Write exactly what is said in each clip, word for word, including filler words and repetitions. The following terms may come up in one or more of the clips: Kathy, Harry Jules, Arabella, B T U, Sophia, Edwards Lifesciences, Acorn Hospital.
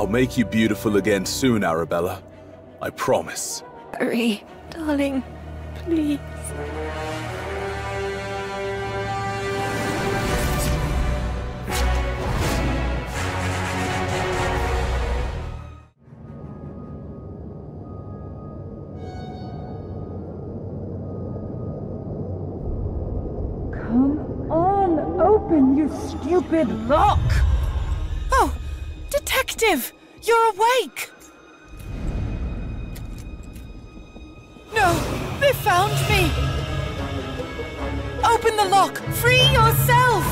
I'll make you beautiful again soon, Arabella. I promise. Harry, darling, please. Come on, open, you stupid lock! Oh, Detective! You're awake! No! They found me! Open the lock! Free yourself!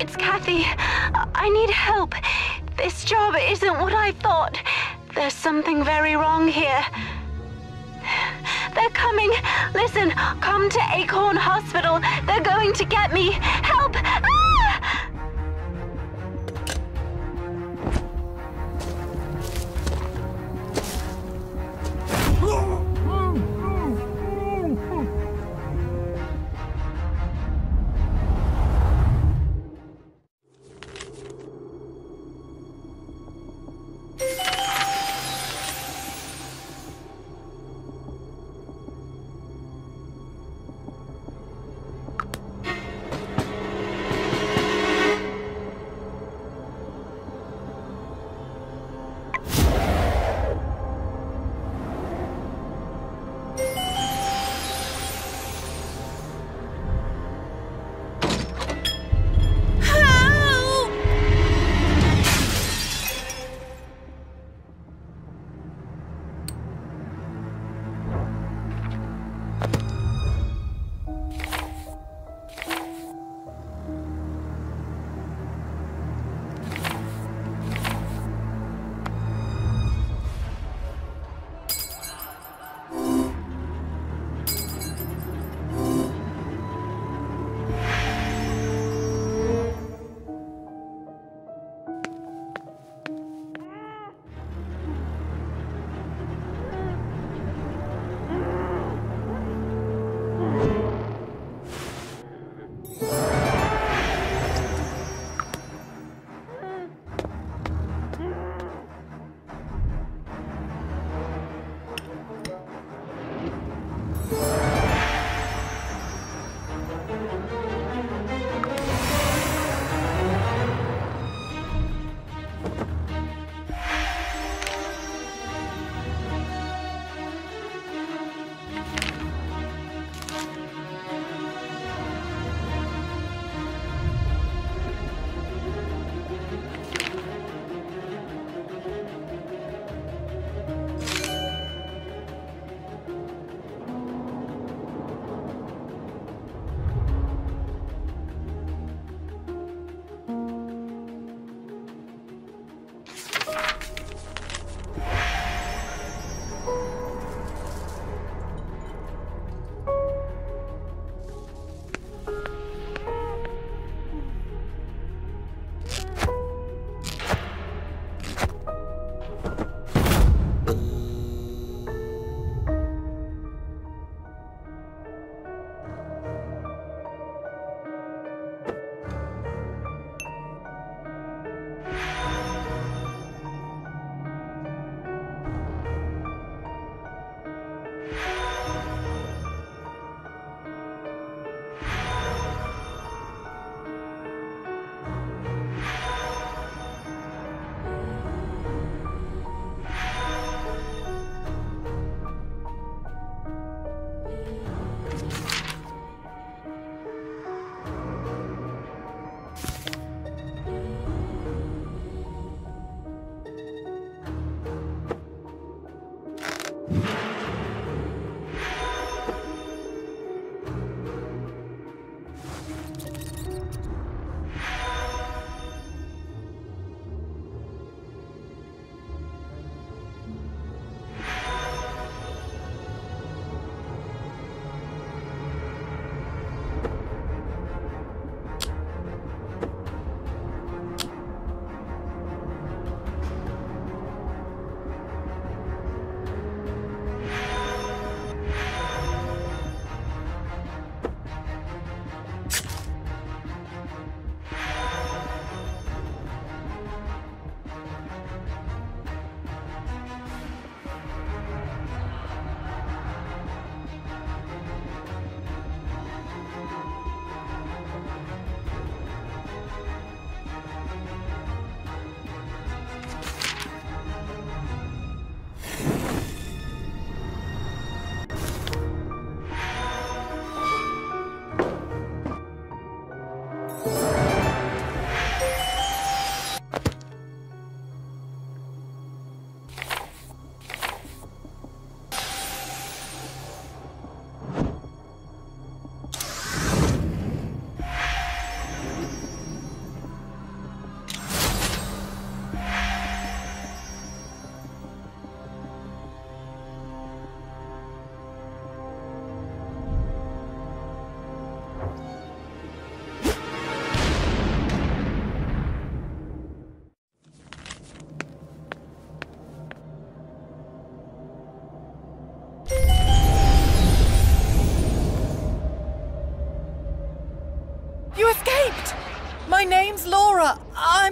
It's Kathy. I need help. This job isn't what I thought. There's something very wrong here. They're coming. Listen, come to Acorn Hospital. They're going to get me. Help! Ah!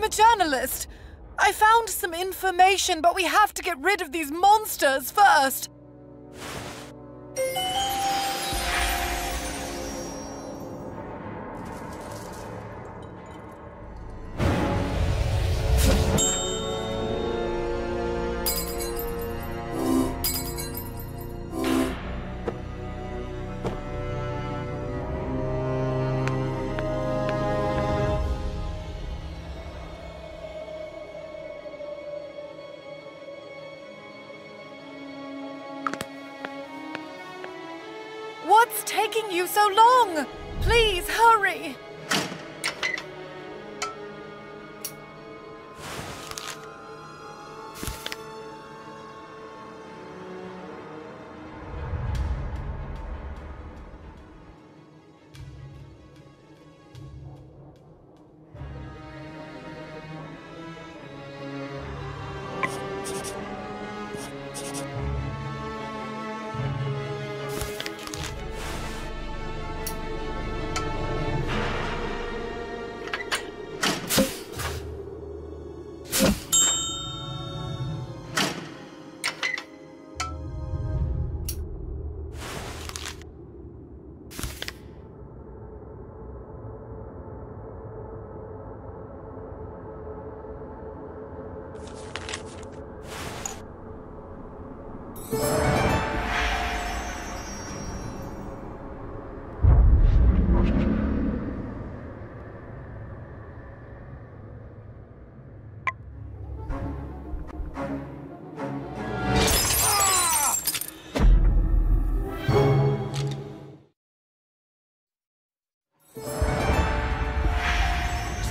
a journalist. I found some information, but we have to get rid of these monsters first. What's taking you so long? Please hurry!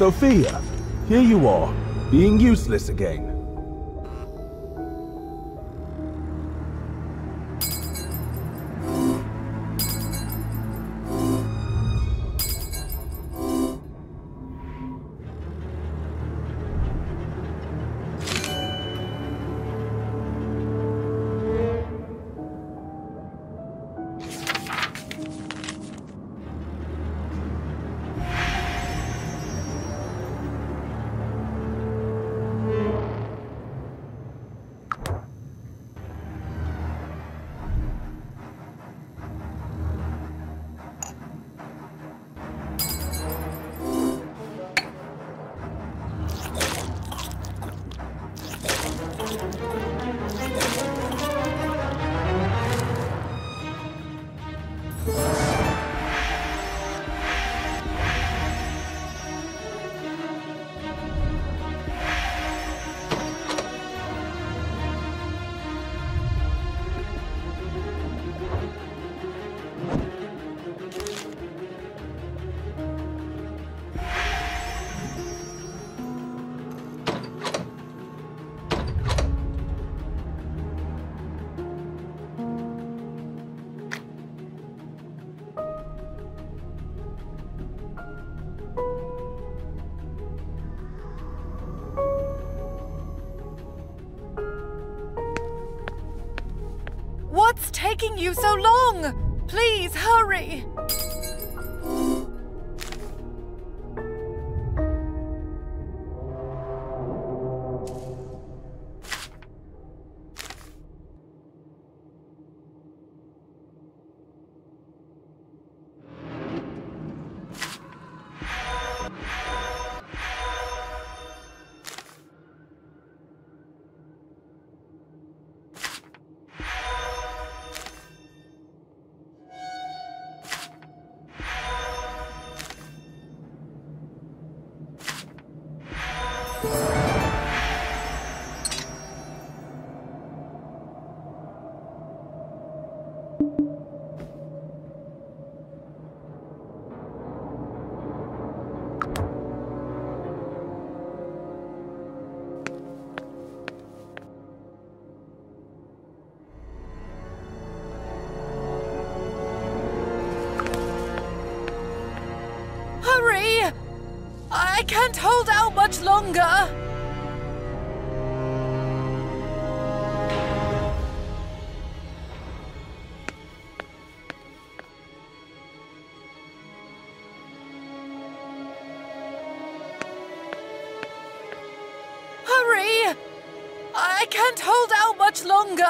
Sophia, here you are, being useless again. What's taking you so long? Please hurry! I can't hold out much longer! I can't hold out much longer.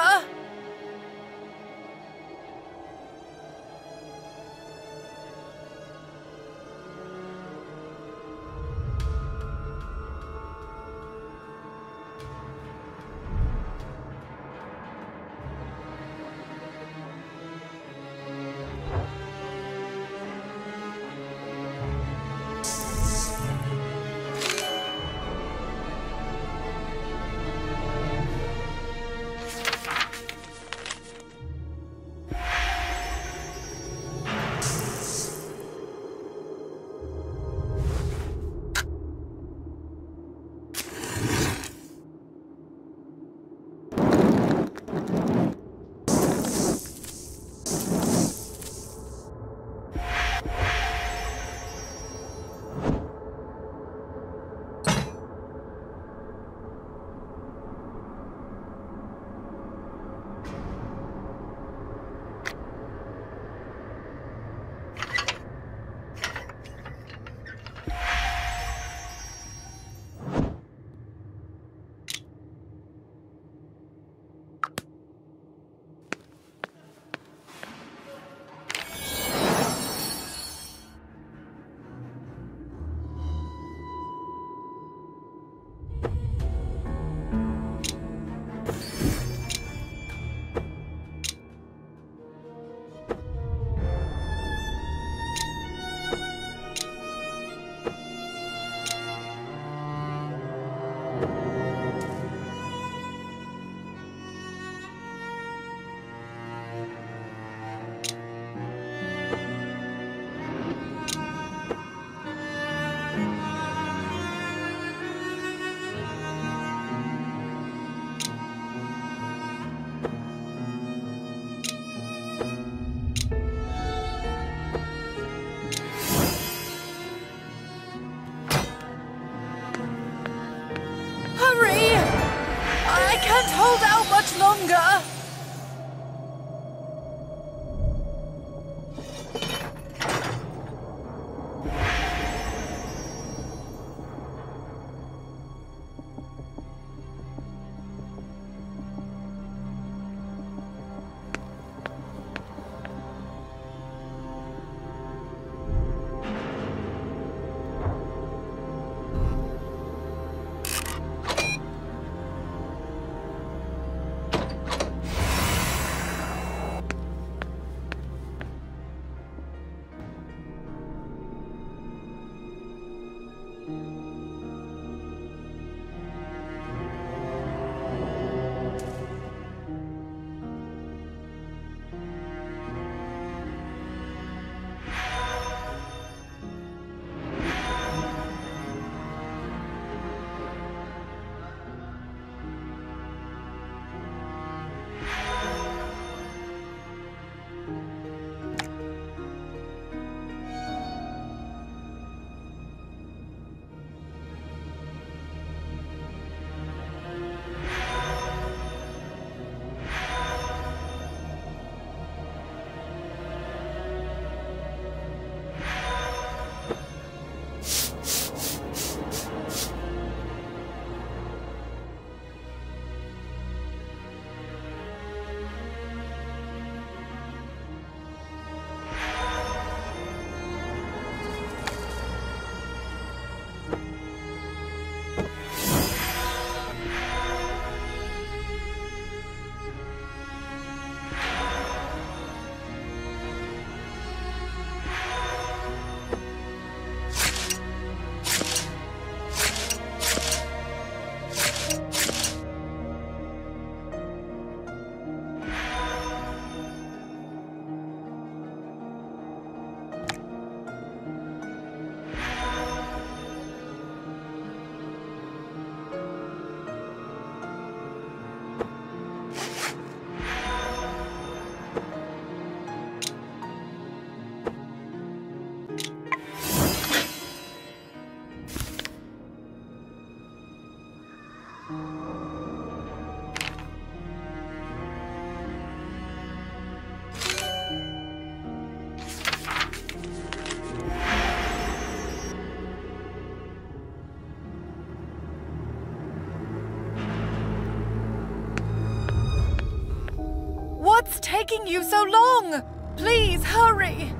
What's taking you so long? Please hurry!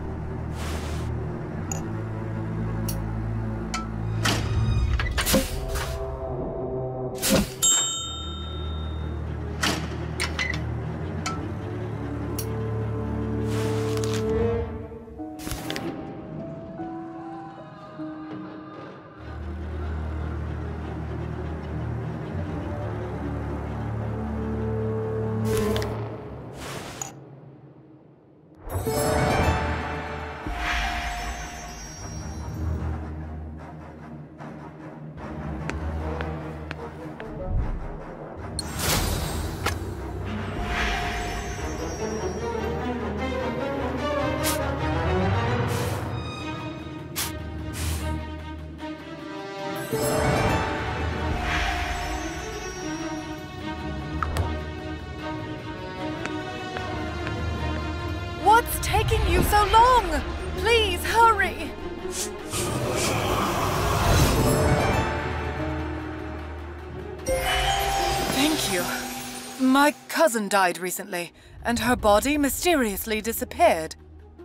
My cousin died recently, and her body mysteriously disappeared.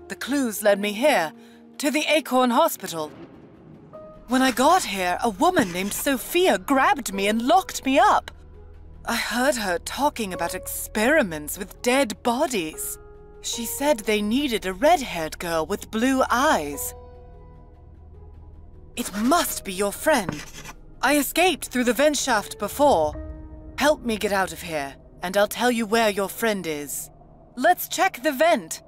The clues led me here, to the Acorn Hospital. When I got here, a woman named Sophia grabbed me and locked me up. I heard her talking about experiments with dead bodies. She said they needed a red-haired girl with blue eyes. It must be your friend. I escaped through the vent shaft before. Help me get out of here. And I'll tell you where your friend is. Let's check the vent.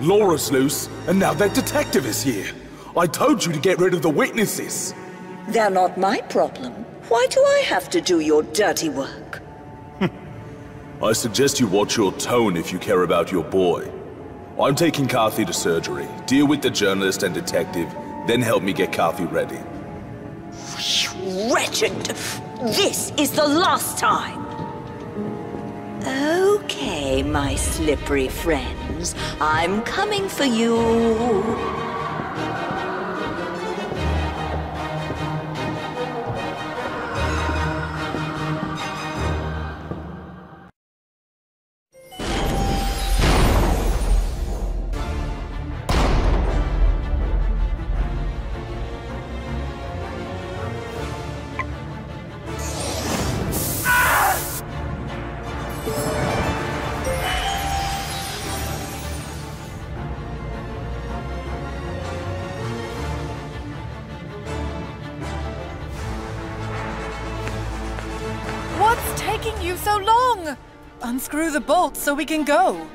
Laura's loose, and now that detective is here. I told you to get rid of the witnesses. They're not my problem. Why do I have to do your dirty work? I suggest you watch your tone if you care about your boy. I'm taking Kathy to surgery. Deal with the journalist and detective, then help me get Kathy ready. You wretched! This is the last time! Okay, my slippery friend. I'm coming for you. Unscrew the bolt so we can go.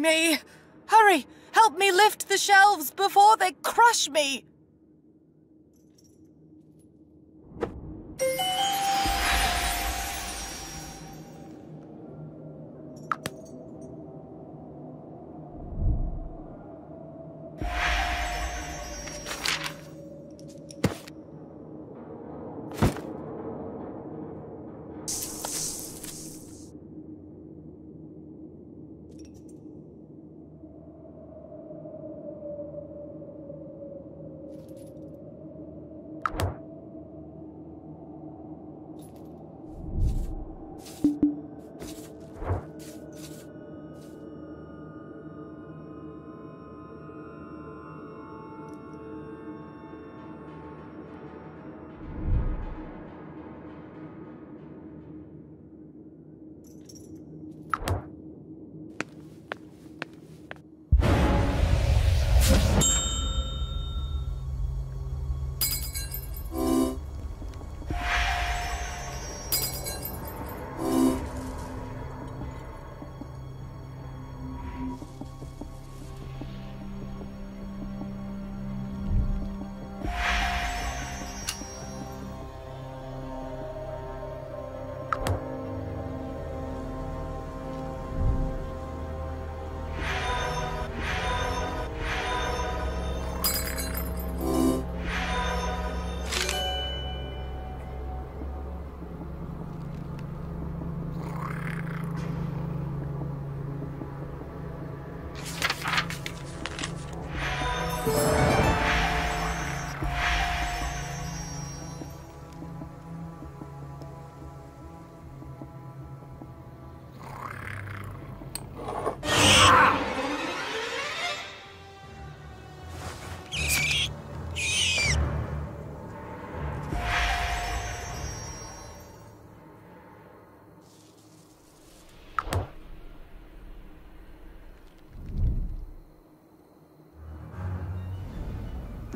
me! Hurry! Help me lift the shelves before they crush me!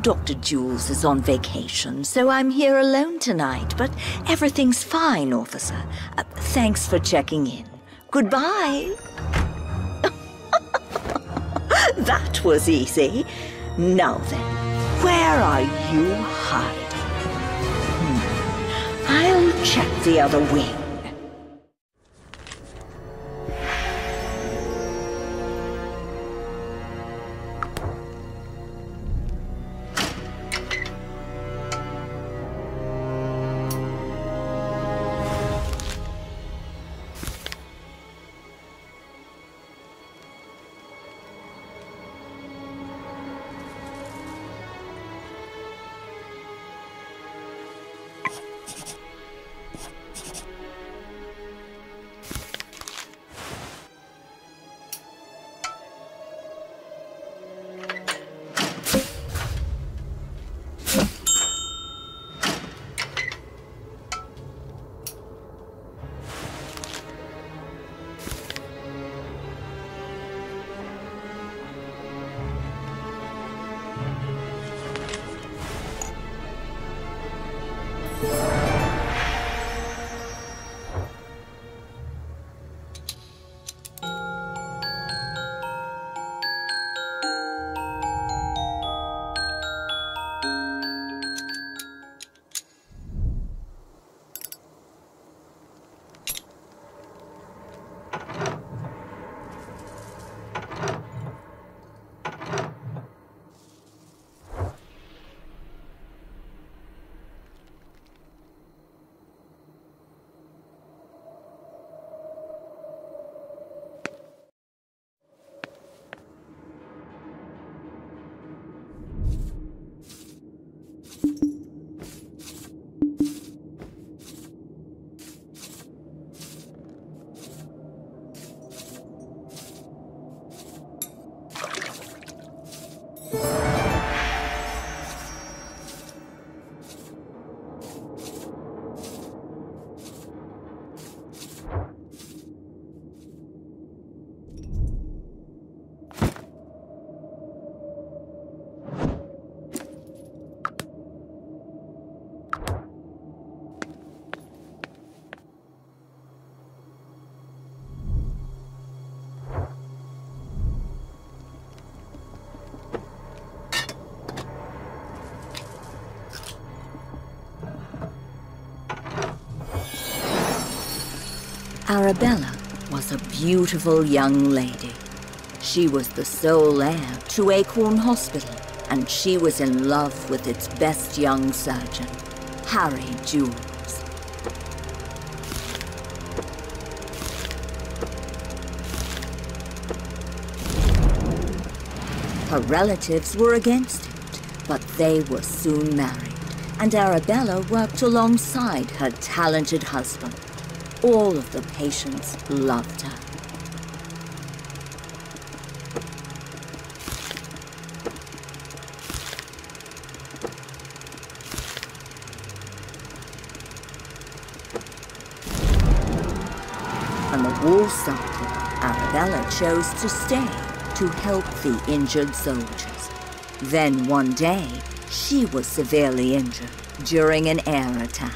Doctor Jules is on vacation, so I'm here alone tonight, but everything's fine, officer. Uh, thanks for checking in. Goodbye. That was easy. Now then, where are you hiding? Hmm. I'll check the other wing. Arabella was a beautiful young lady. She was the sole heir to Acorn Hospital, and she was in love with its best young surgeon, Harry Jules. Her relatives were against it, but they were soon married, and Arabella worked alongside her talented husband. All of the patients loved her. When the war started, Arabella chose to stay to help the injured soldiers. Then one day, she was severely injured during an air attack.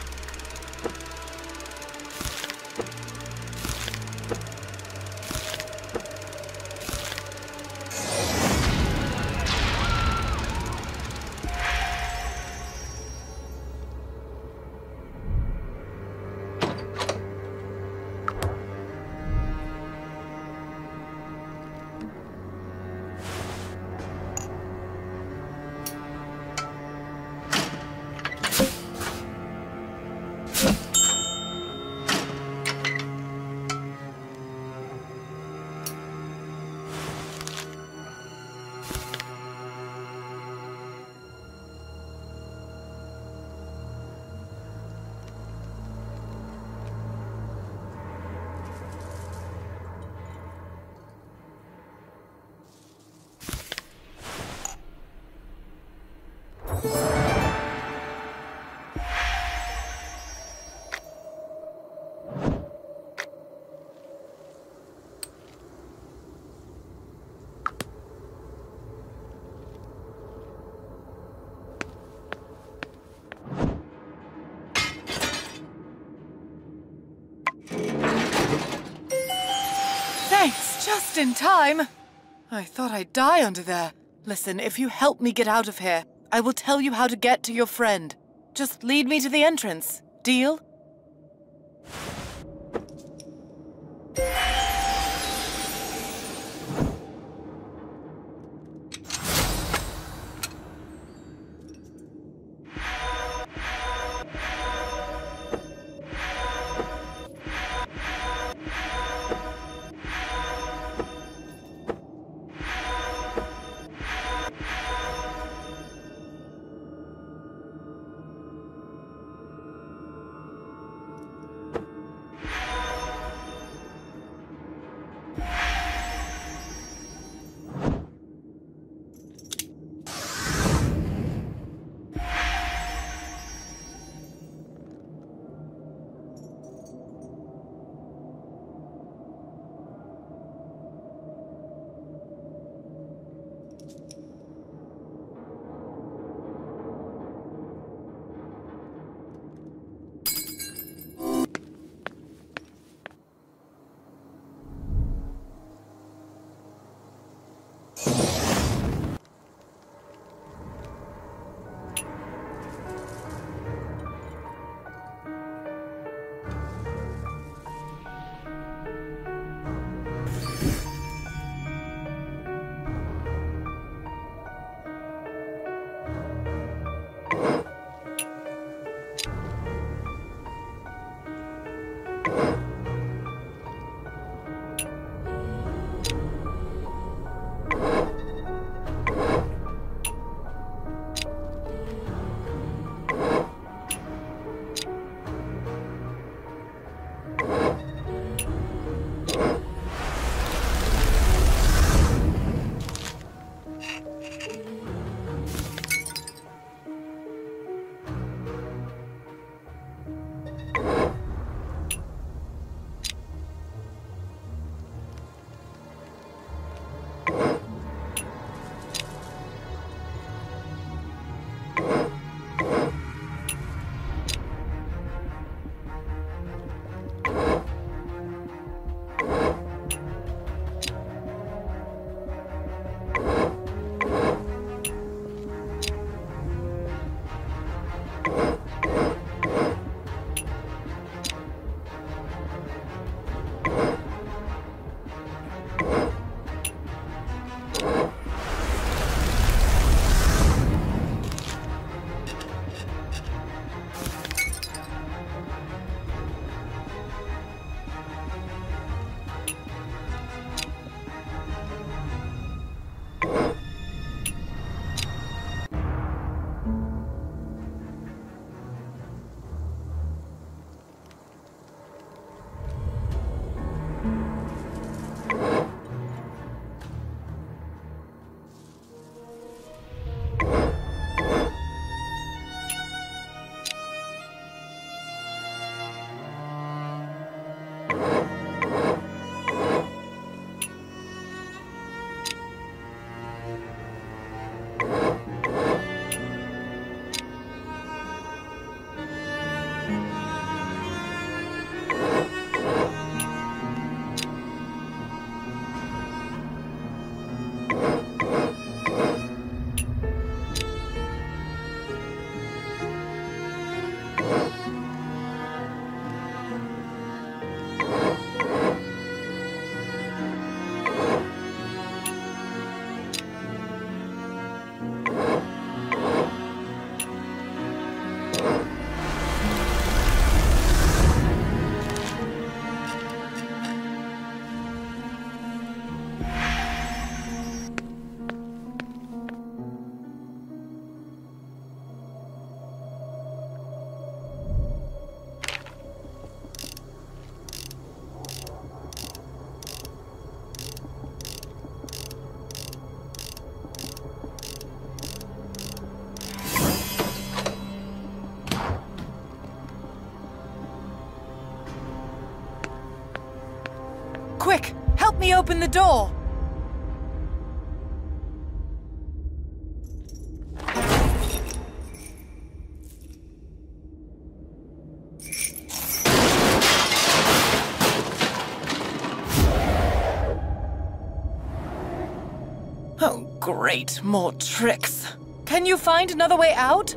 Just in time! I thought I'd die under there. Listen, if you help me get out of here, I will tell you how to get to your friend. Just lead me to the entrance. Deal? Let me open the door. Oh, great, more tricks. Can you find another way out?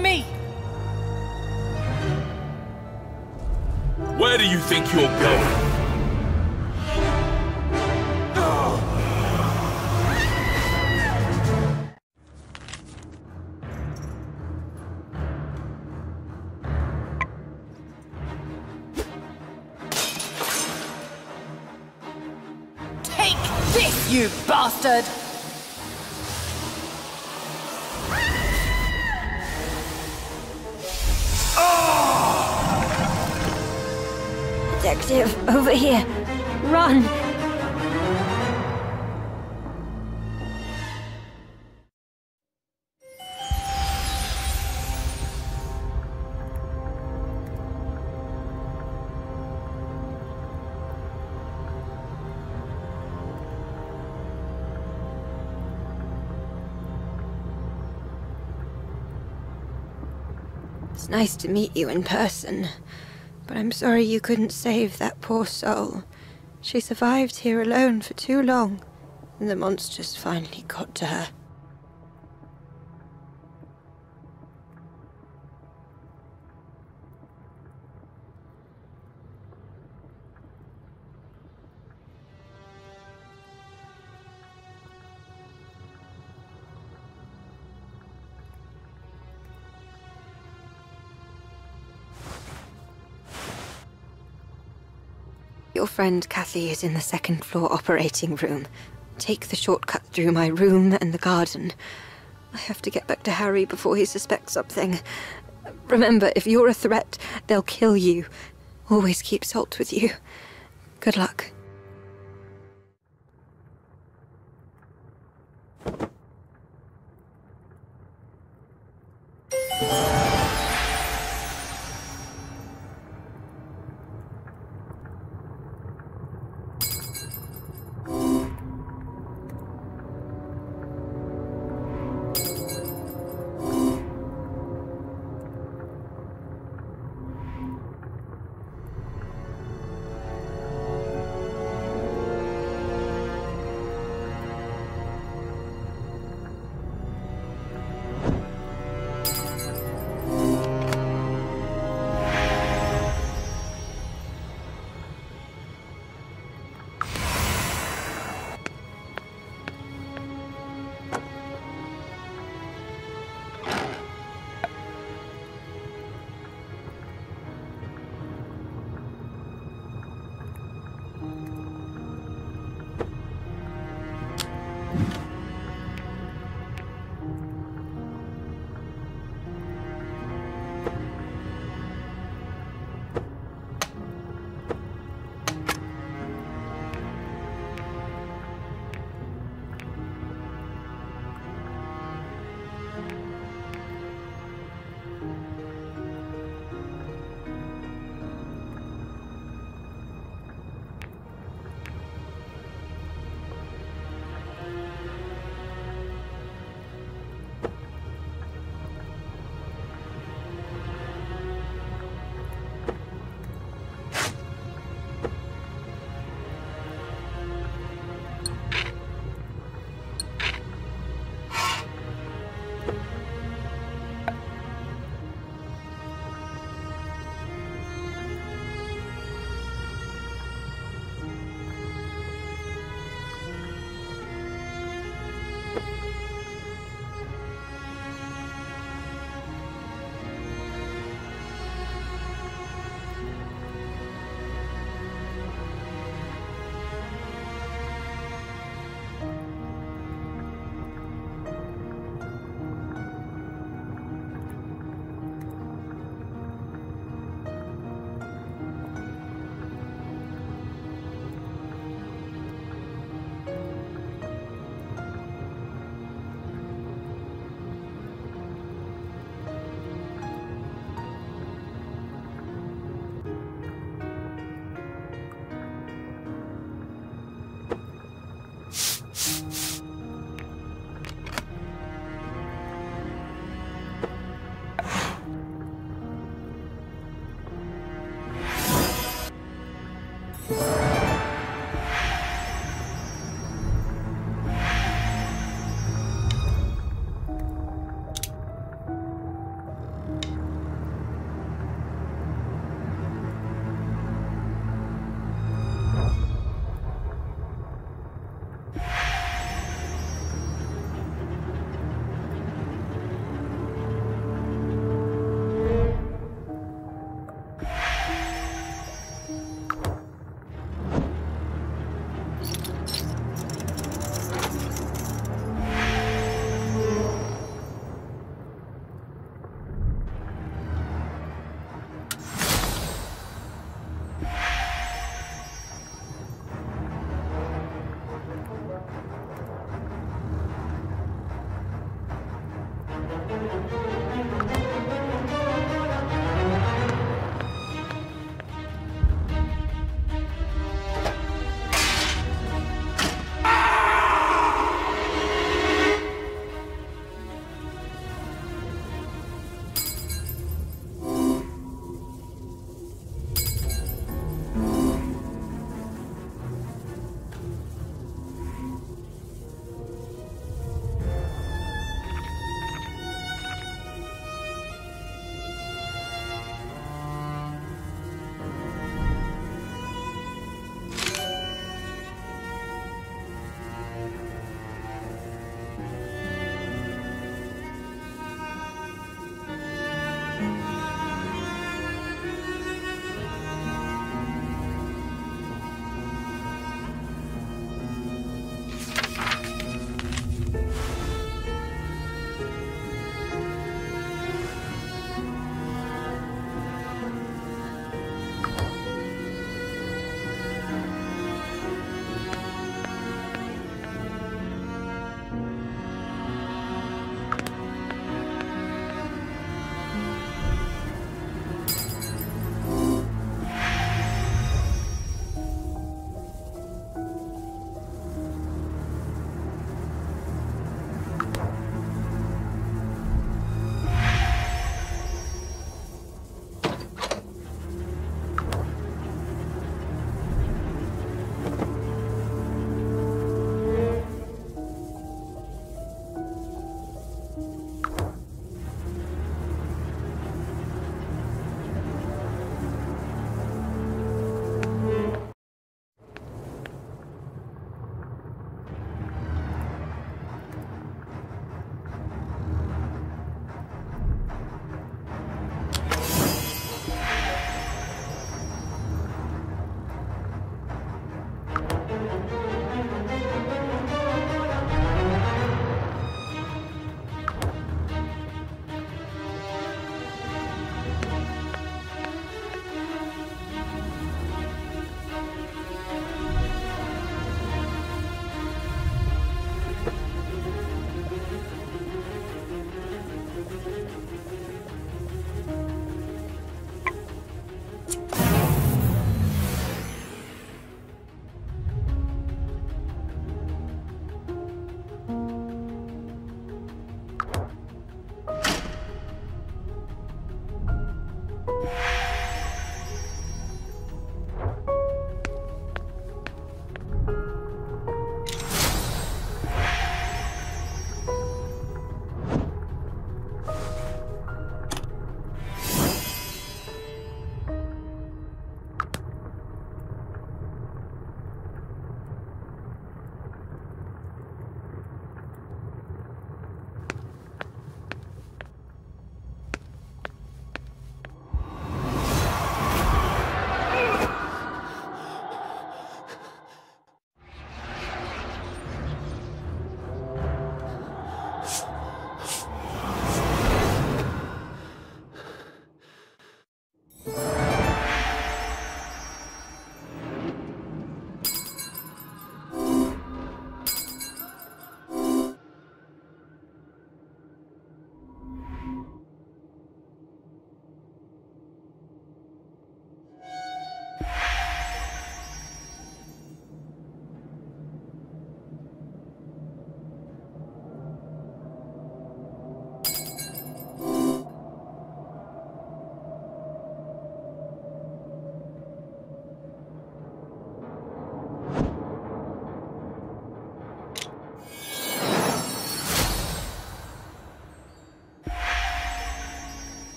me! Where do you think you're going? You bastard! Oh! Detective, over here! Run! It's nice to meet you in person, but I'm sorry you couldn't save that poor soul. She survived here alone for too long, and the monsters finally got to her. Your friend Kathy is in the second floor operating room. Take the shortcut through my room and the garden. I have to get back to Harry before he suspects something. Remember, if you're a threat, they'll kill you. Always keep salt with you. Good luck.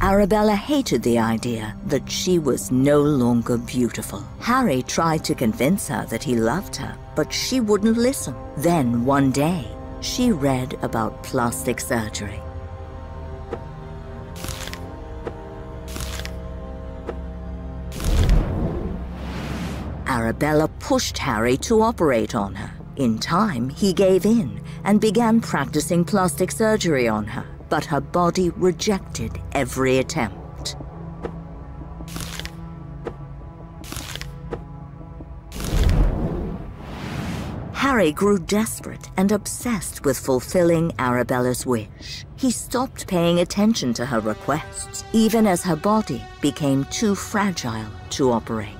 Arabella hated the idea that she was no longer beautiful. Harry tried to convince her that he loved her, but she wouldn't listen. Then one day, she read about plastic surgery. Arabella pushed Harry to operate on her. In time, he gave in and began practicing plastic surgery on her. But her body rejected every attempt. Harry grew desperate and obsessed with fulfilling Arabella's wish. He stopped paying attention to her requests, even as her body became too fragile to operate.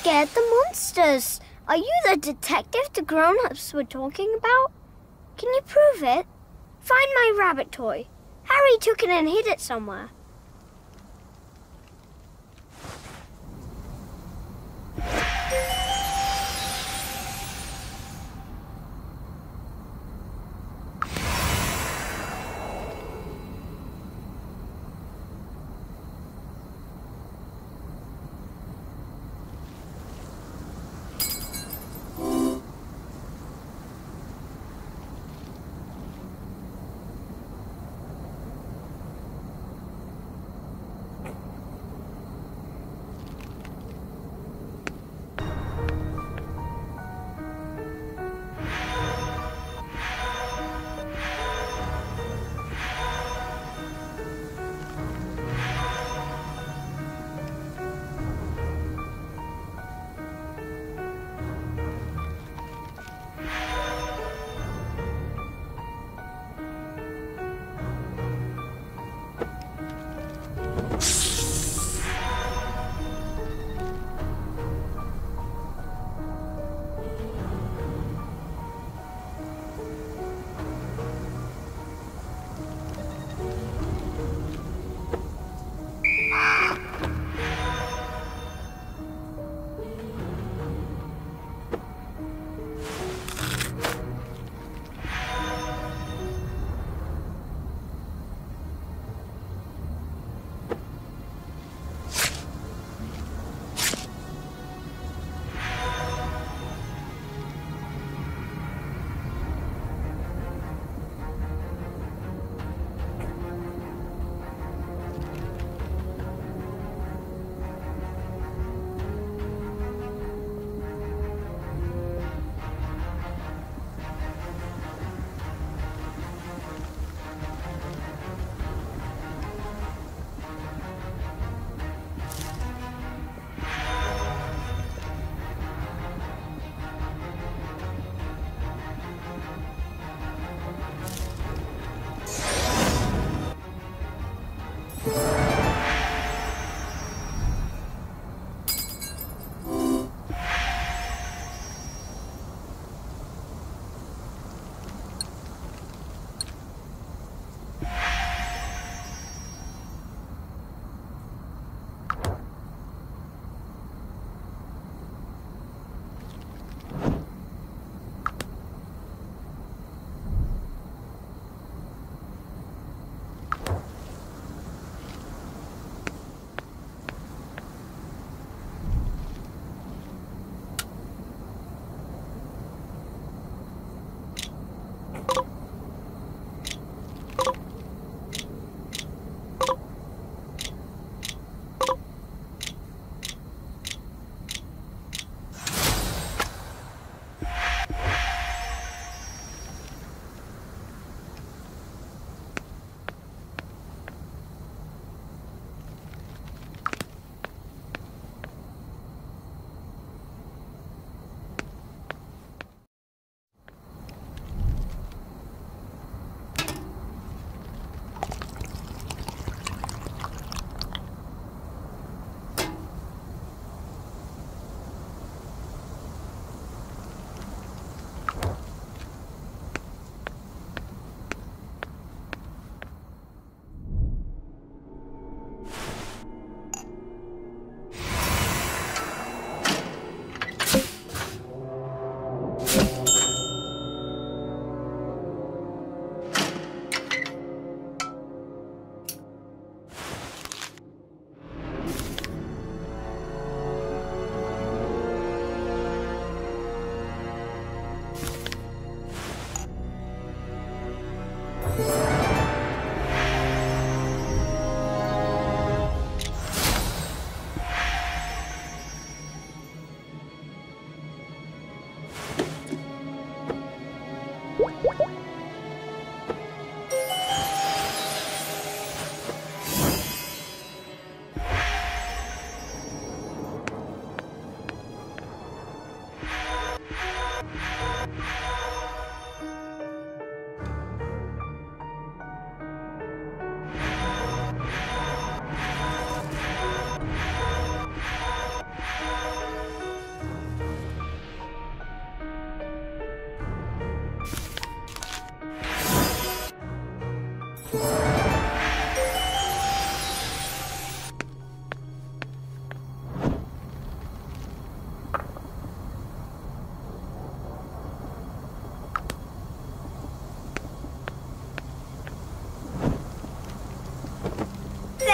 scared the monsters. Are you the detective the grown-ups were talking about? Can you prove it? Find my rabbit toy. Harry took it and hid it somewhere.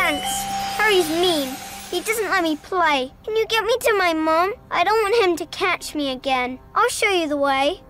thanks. Harry's mean. He doesn't let me play. Can you get me to my mom? I don't want him to catch me again. I'll show you the way.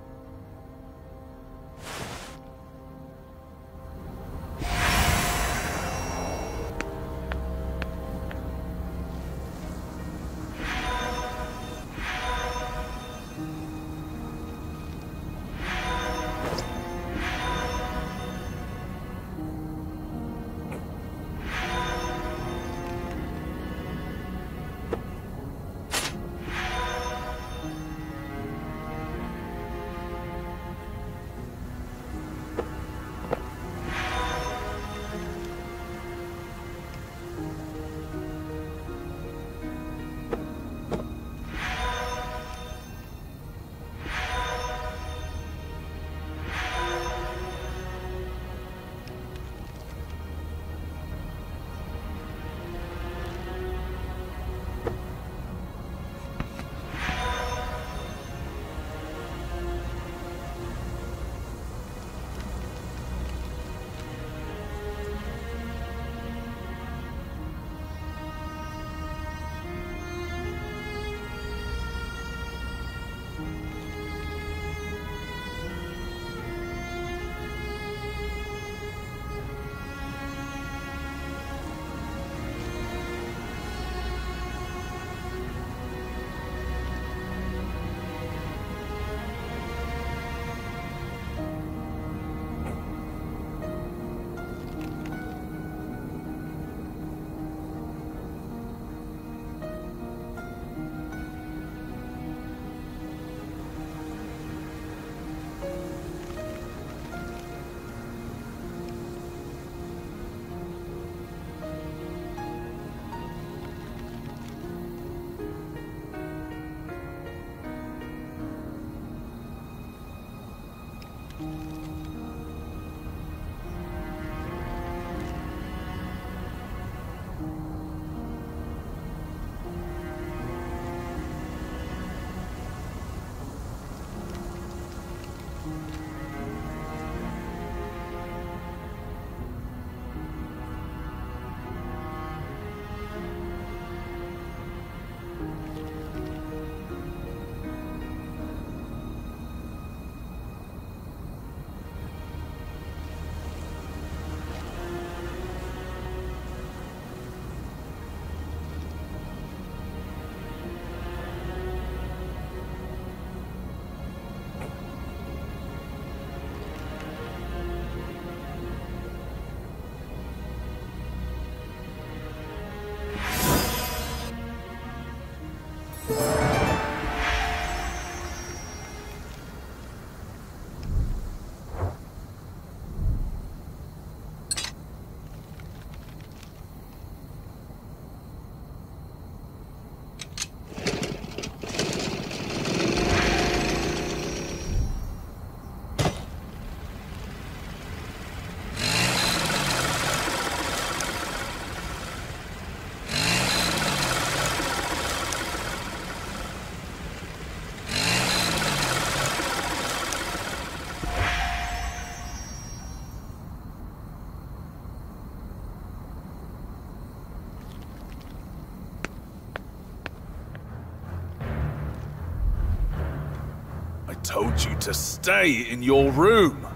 I told you to stay in your room.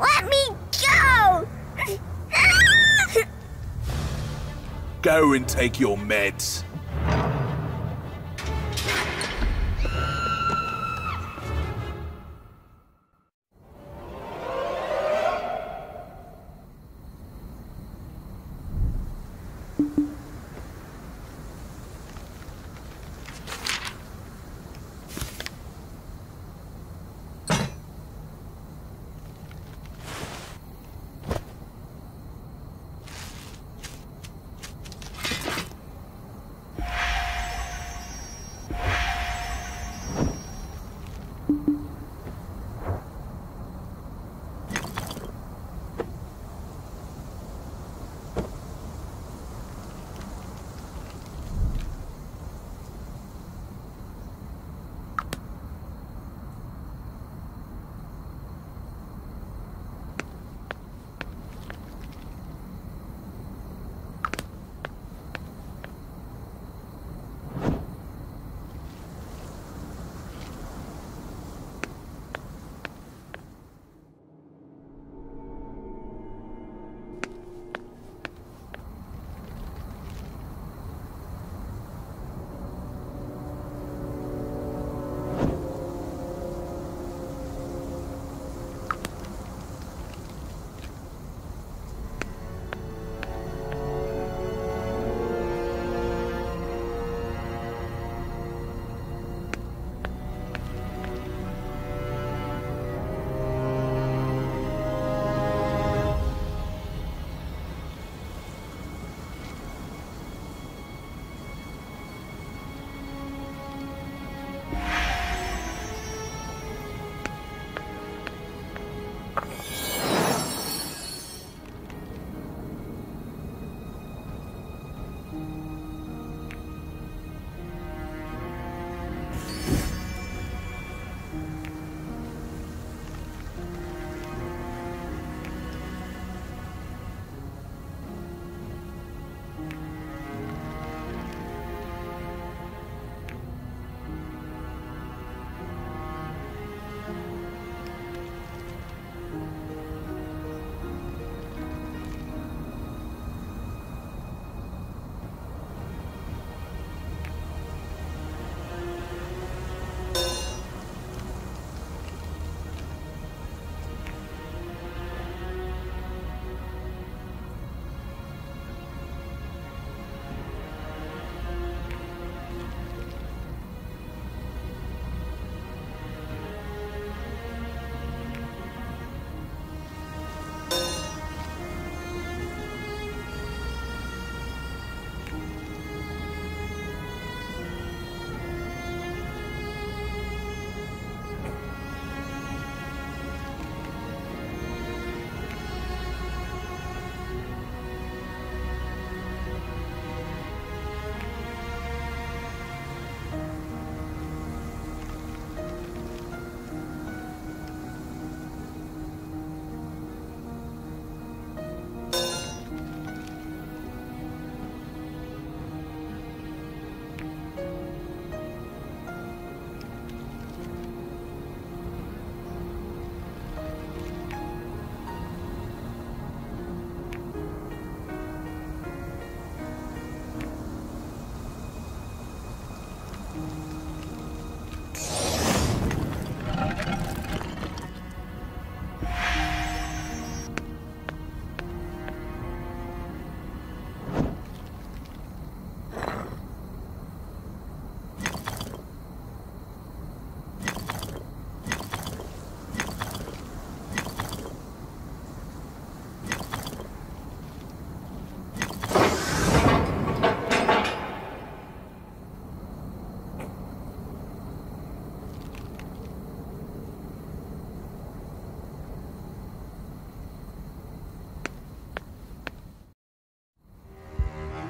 Let me go! Go and take your meds.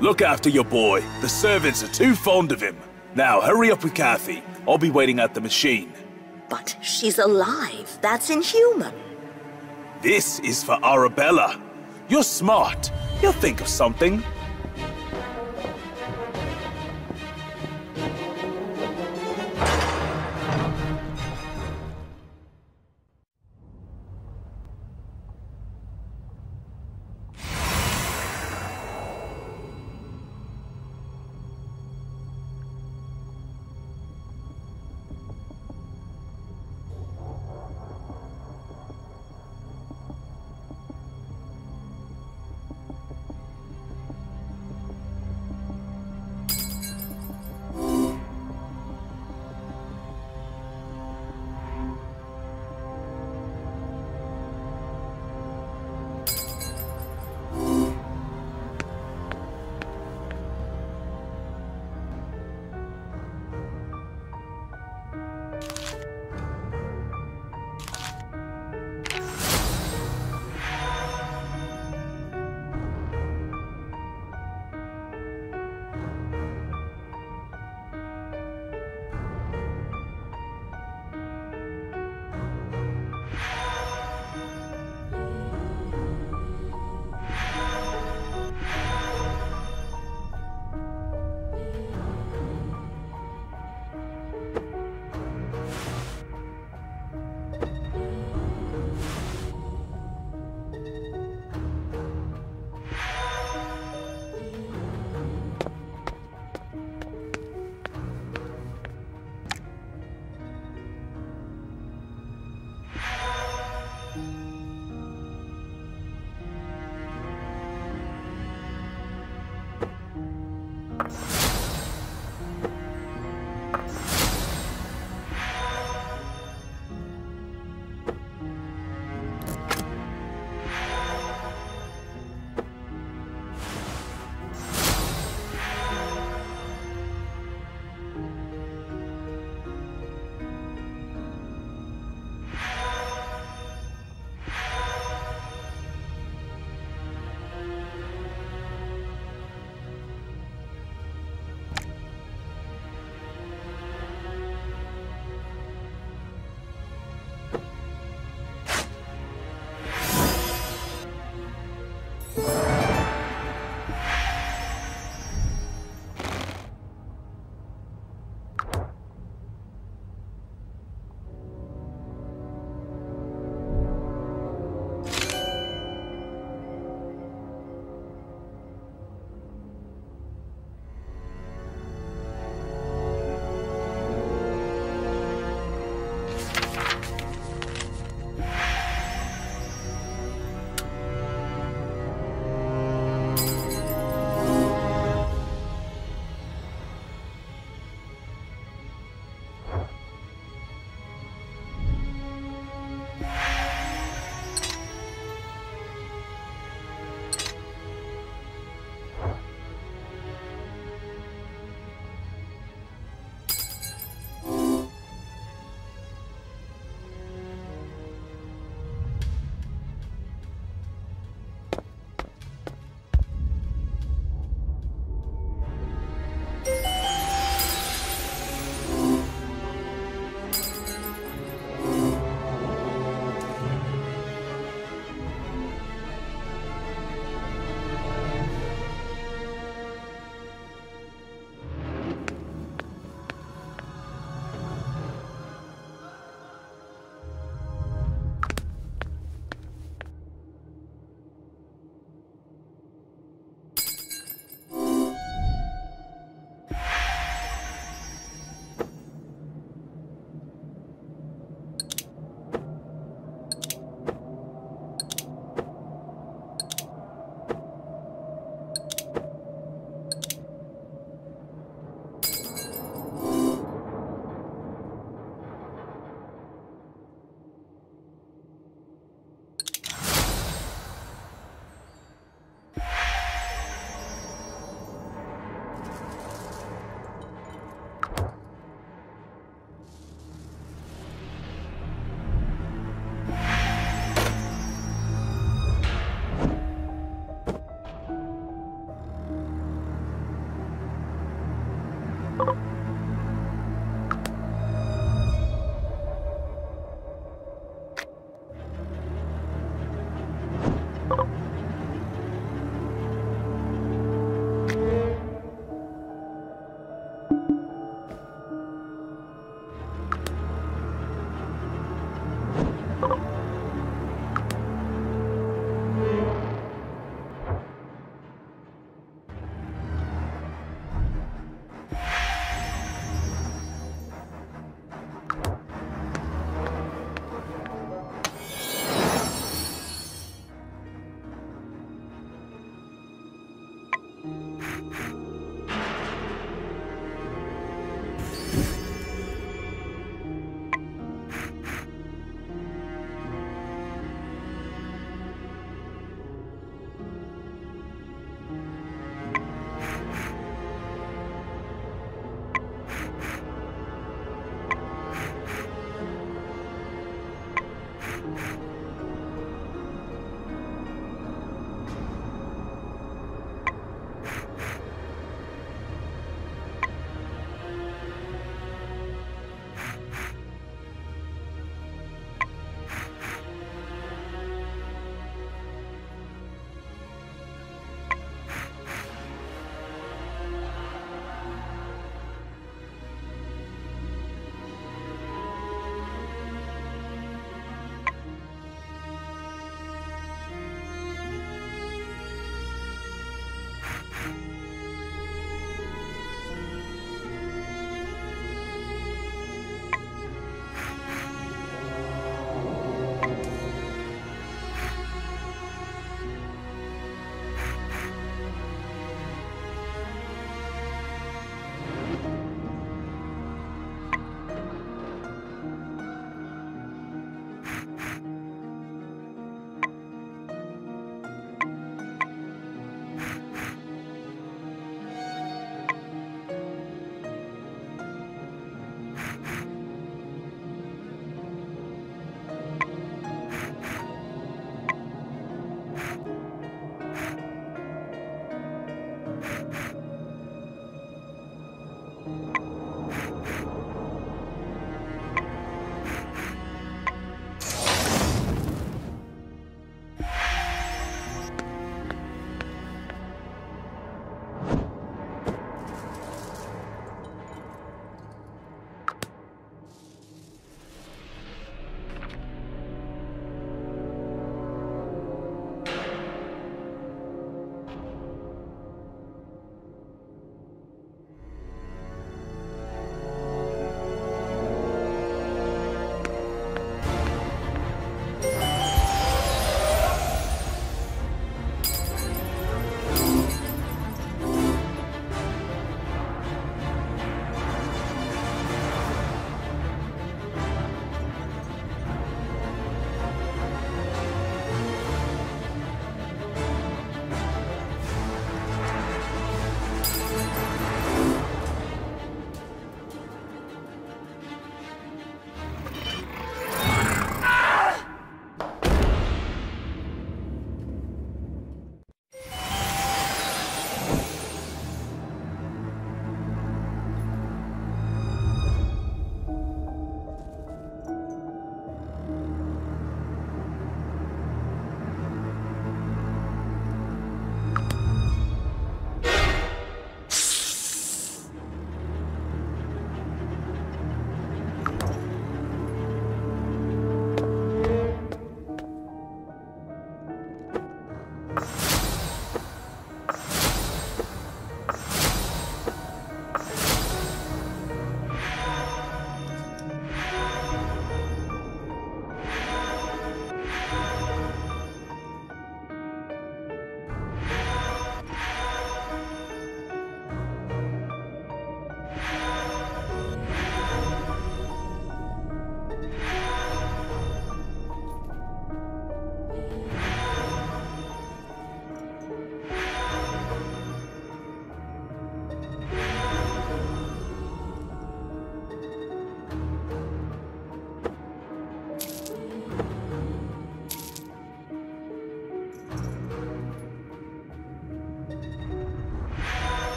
Look after your boy. The servants are too fond of him. Now hurry up with Kathy. I'll be waiting at the machine. But she's alive. That's inhuman. This is for Arabella. You're smart. You'll think of something.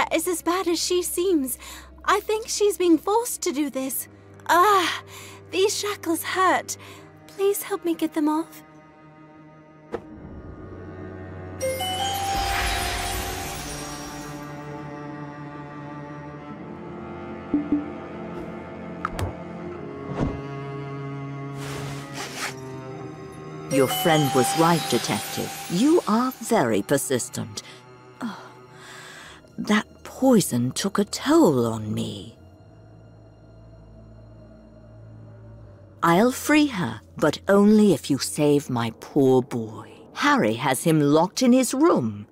Arabella is as bad as she seems. I think she's being forced to do this. Ah, these shackles hurt. Please help me get them off. Your friend was right, Detective. You are very persistent. Oh, that poison took a toll on me. I'll free her, but only if you save my poor boy. Harry has him locked in his room.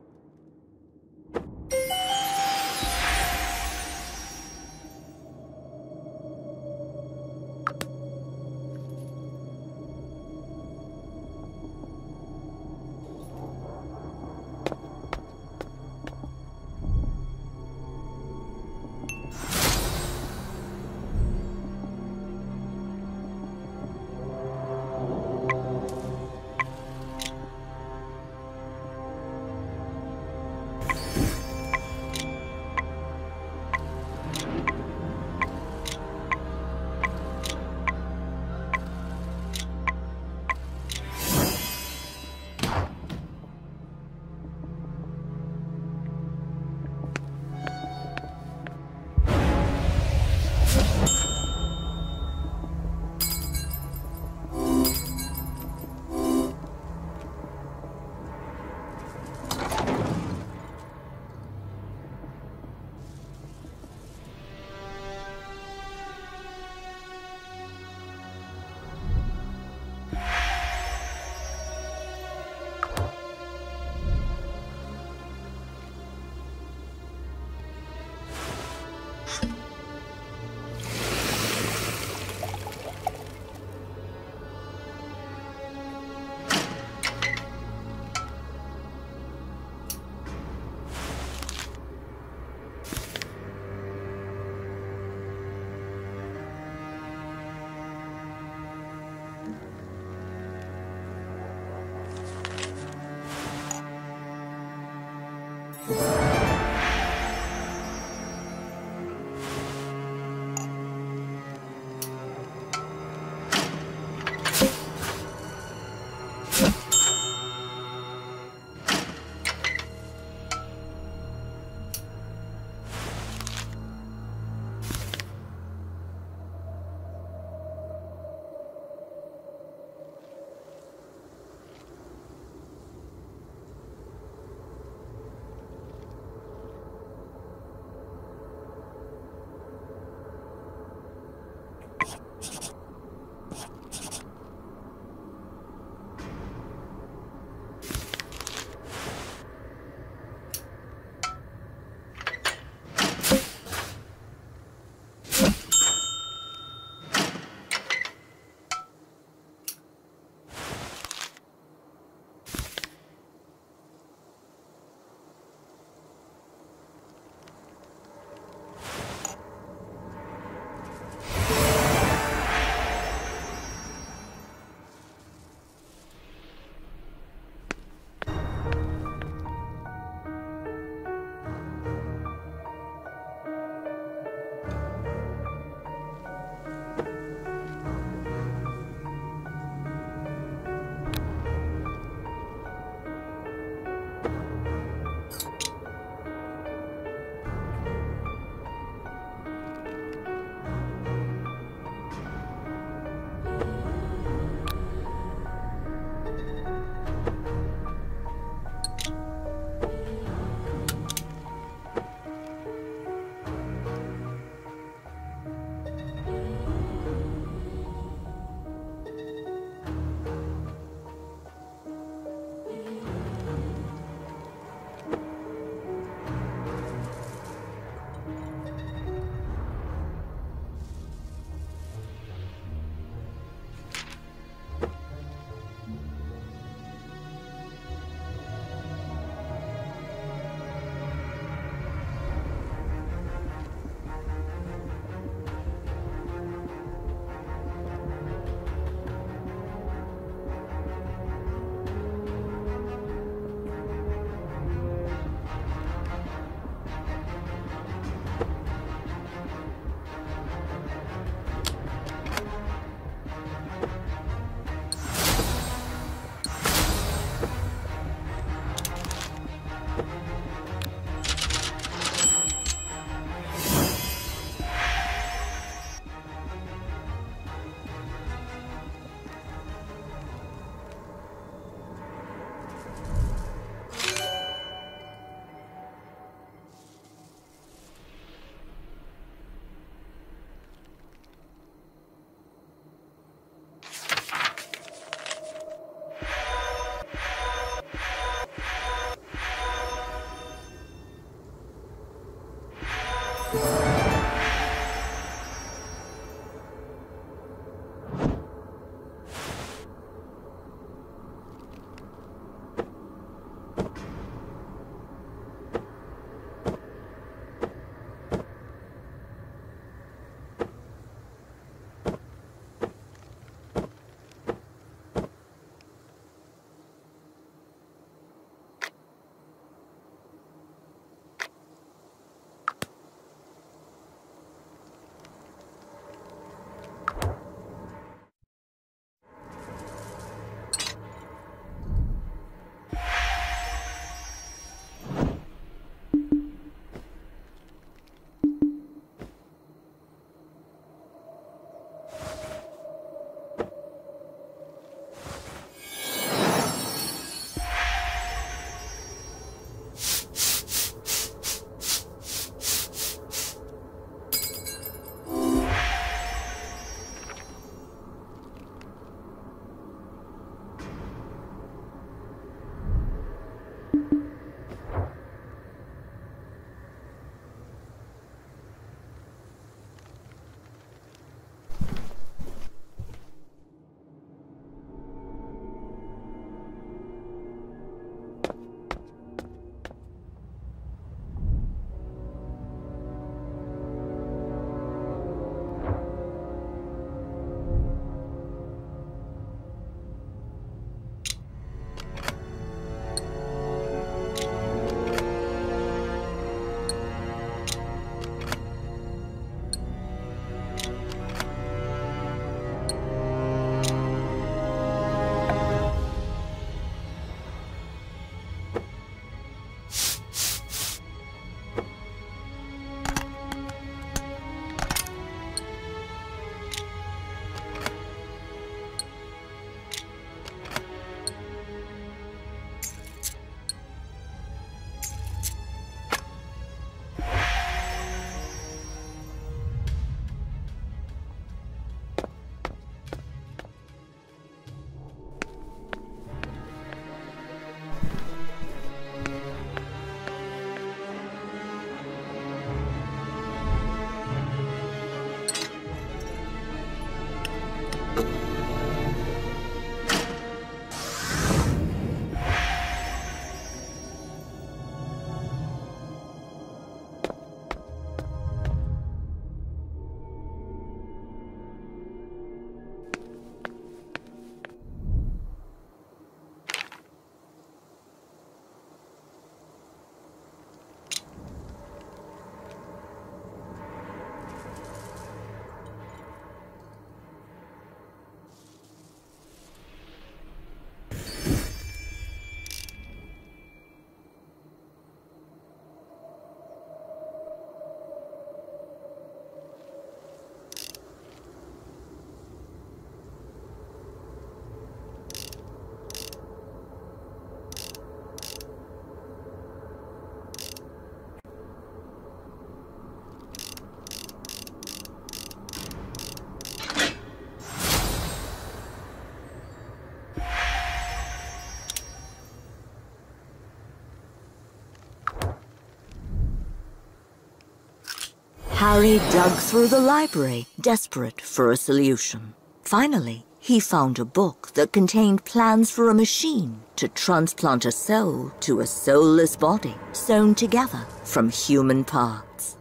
Harry dug through the library, desperate for a solution. Finally, he found a book that contained plans for a machine to transplant a soul to a soulless body sewn together from human parts.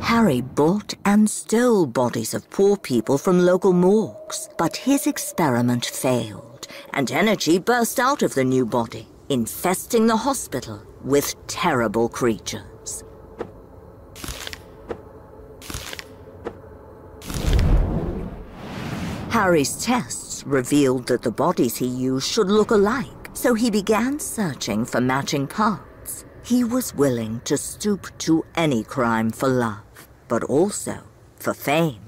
Harry bought and stole bodies of poor people from local morgues, but his experiment failed, and energy burst out of the new body, infesting the hospital with terrible creatures. Harry's tests revealed that the bodies he used should look alike, so he began searching for matching parts. He was willing to stoop to any crime for love, but also for fame.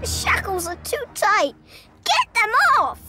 The shackles are too tight. Get them off!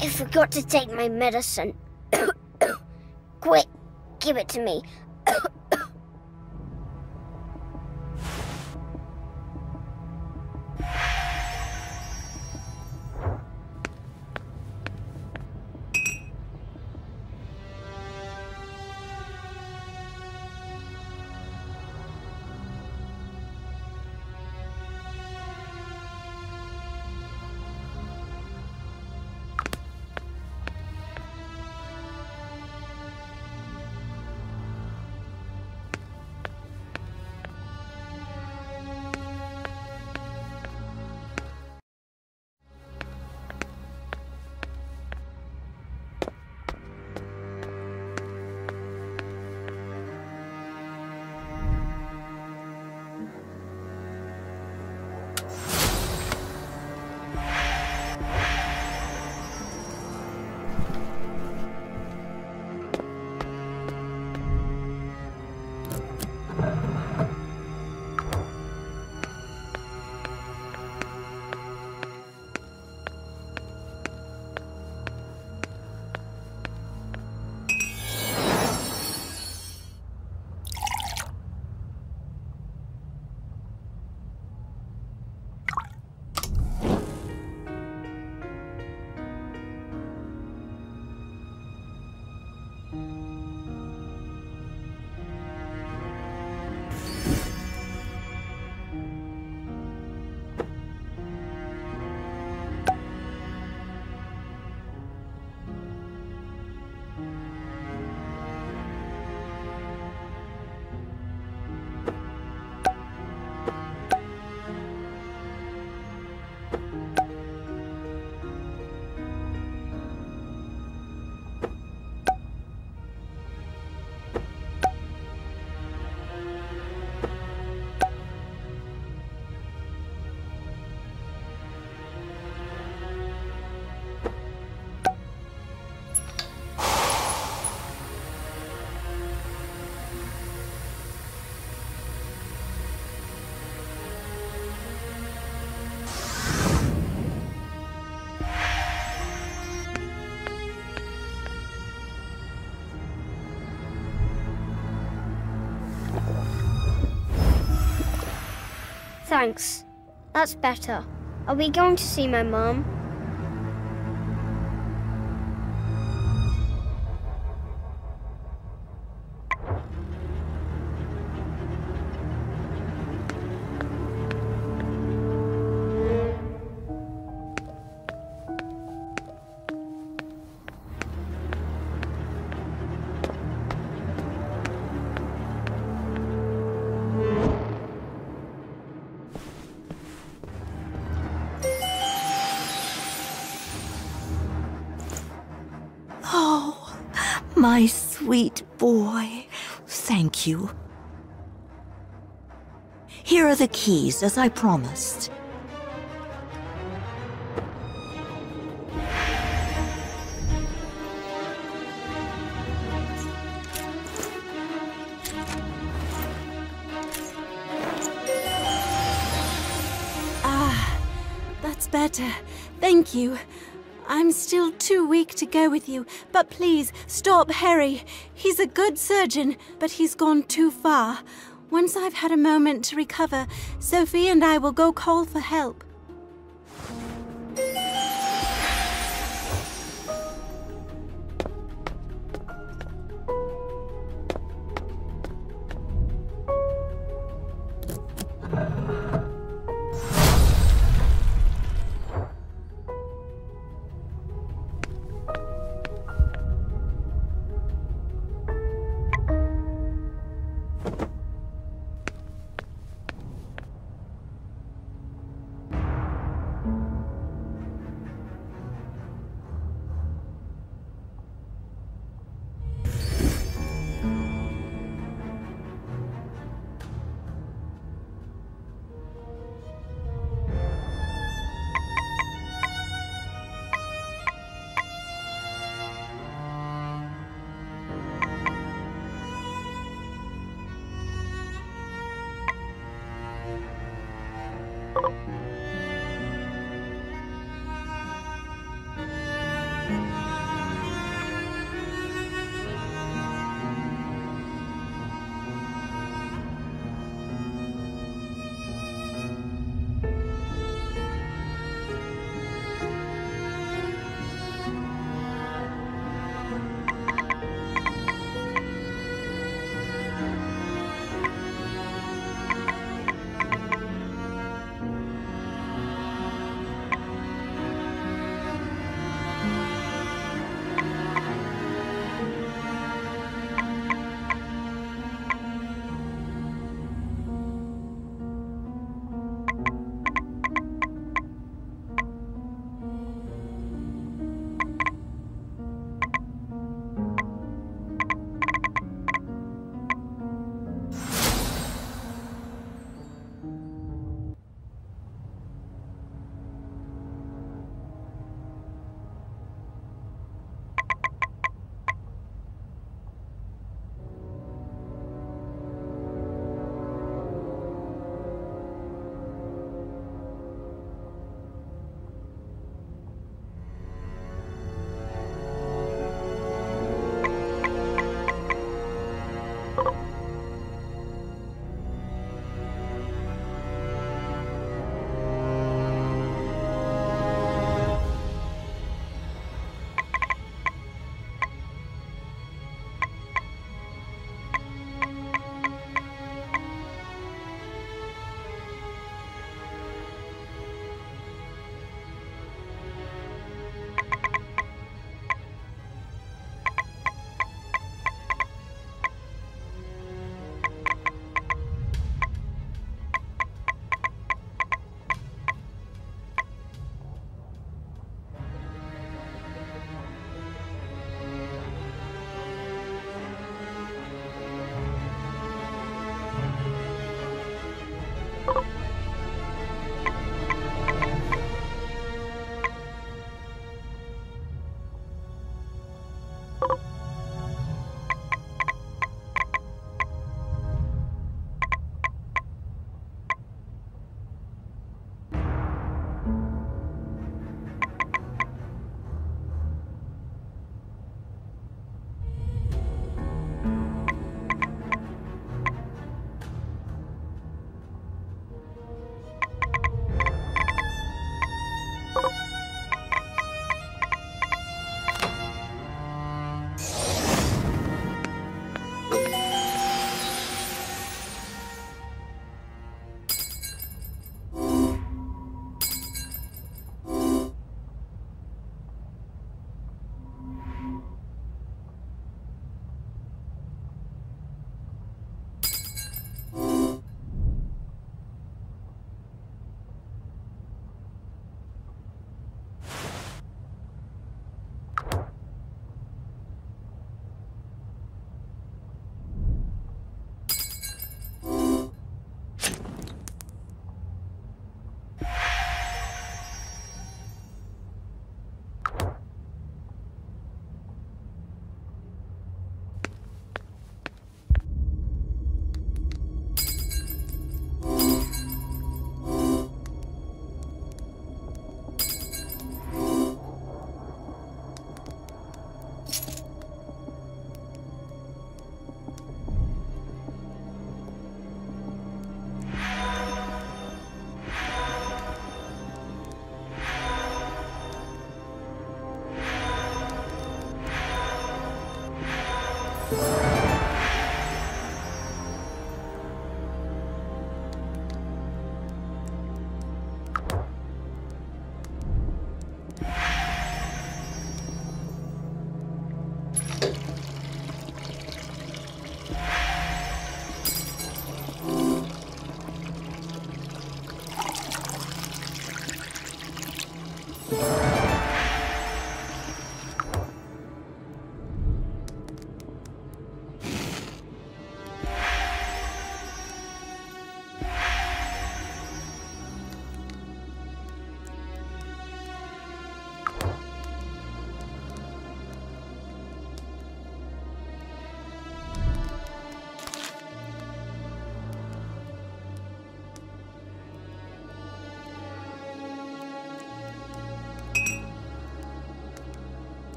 I forgot to take my medicine. Quick, give it to me. thanks. That's better. Are we going to see my mum? My sweet boy, thank you. Here are the keys, as I promised. Ah, that's better. Thank you. I'm still too weak to go with you, but please, stop Harry. He's a good surgeon, but he's gone too far. Once I've had a moment to recover, Sophie and I will go call for help.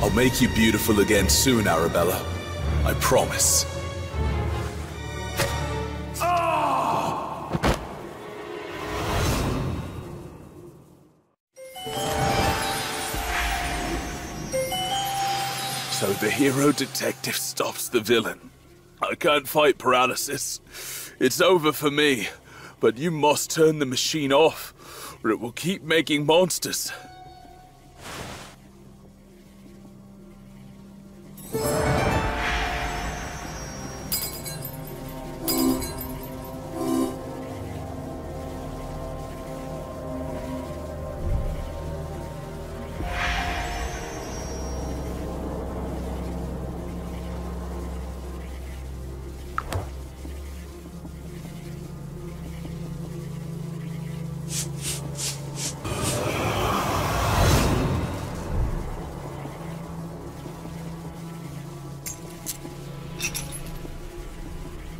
I'll make you beautiful again soon, Arabella. I promise. So the hero detective stops the villain. I can't fight paralysis. It's over for me. But you must turn the machine off, or it will keep making monsters.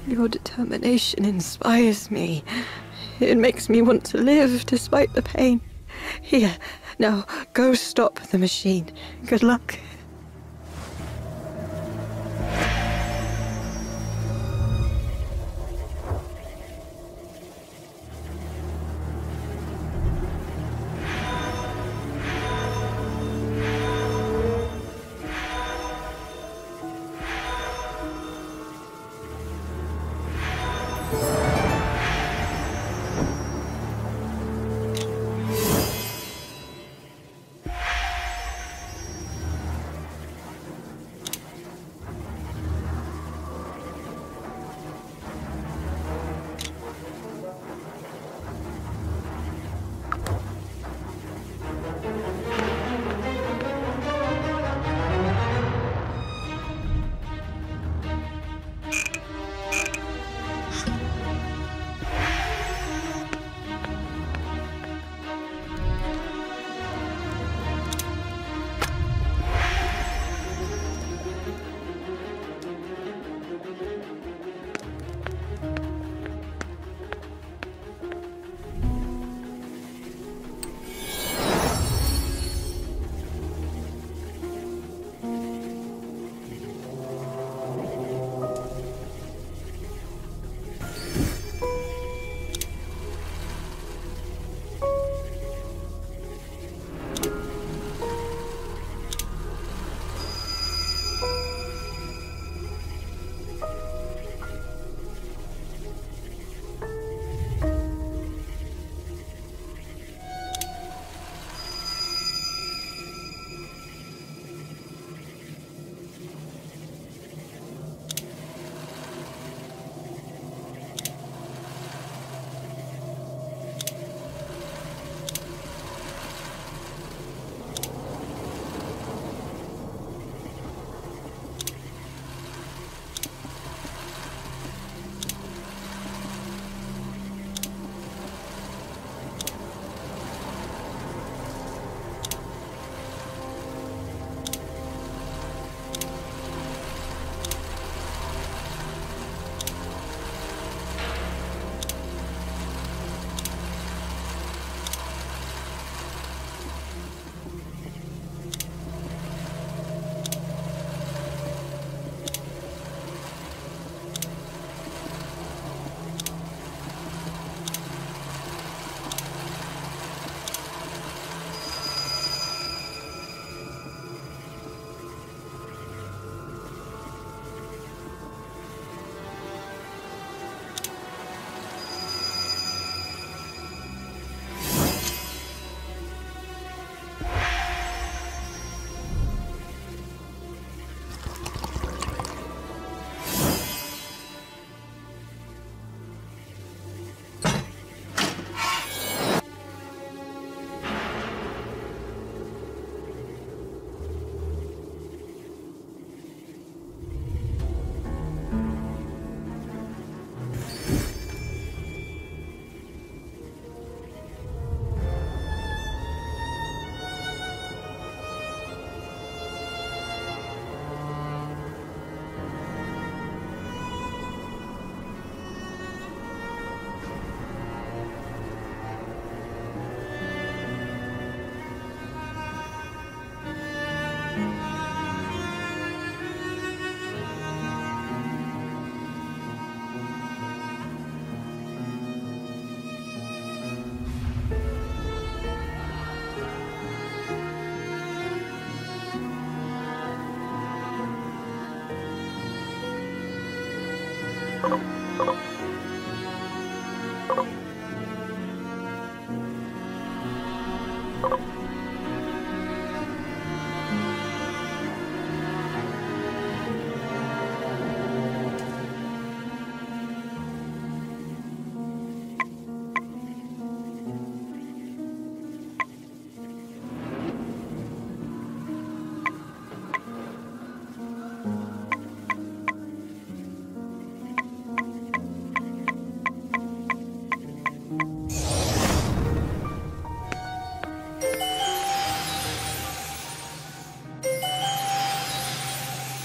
Your determination inspires me. It makes me want to live despite the pain. Here, now, go stop the machine. Good luck.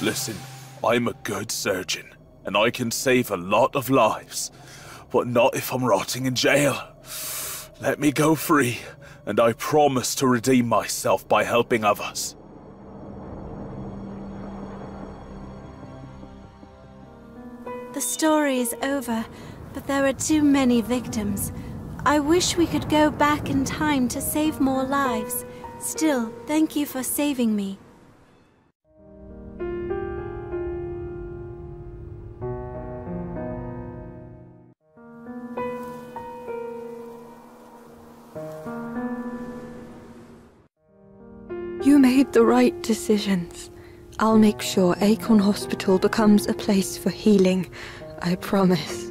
Listen, I'm a good surgeon, and I can save a lot of lives, but not if I'm rotting in jail. Let me go free, and I promise to redeem myself by helping others. The story is over, but there are too many victims. I wish we could go back in time to save more lives. Still, thank you for saving me. made the right decisions. I'll make sure Acorn Hospital becomes a place for healing, I promise.